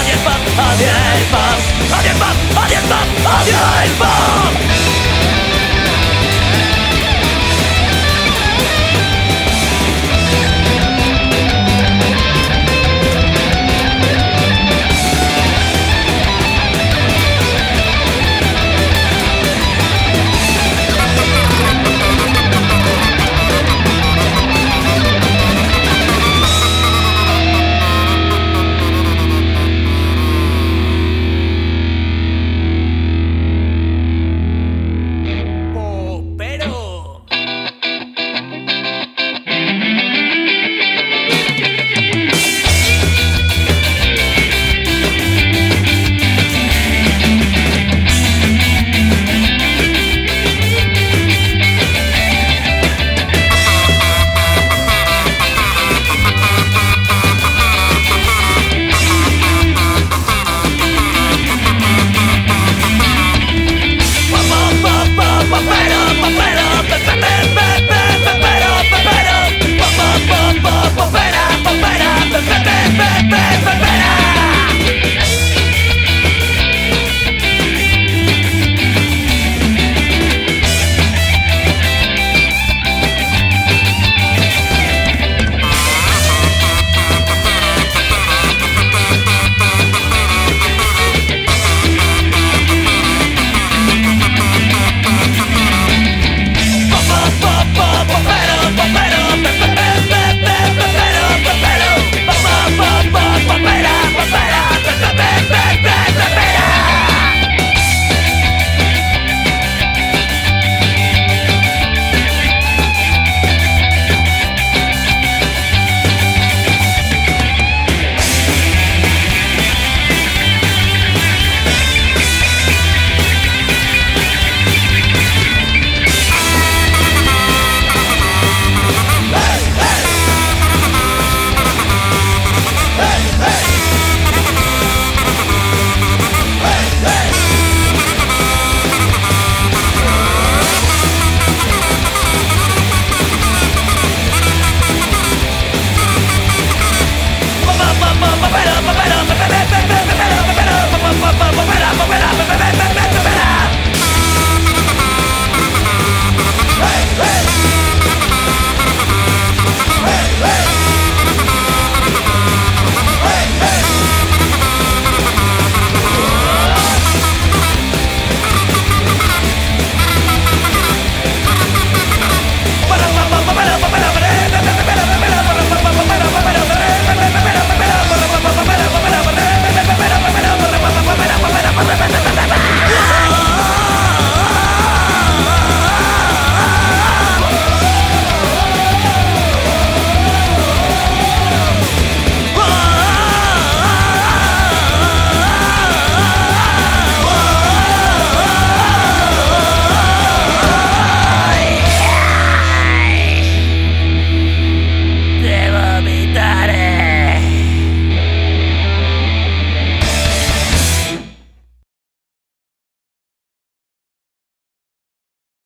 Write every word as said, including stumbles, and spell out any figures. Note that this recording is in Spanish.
¡Adiós, paz! ¡Adiós, paz!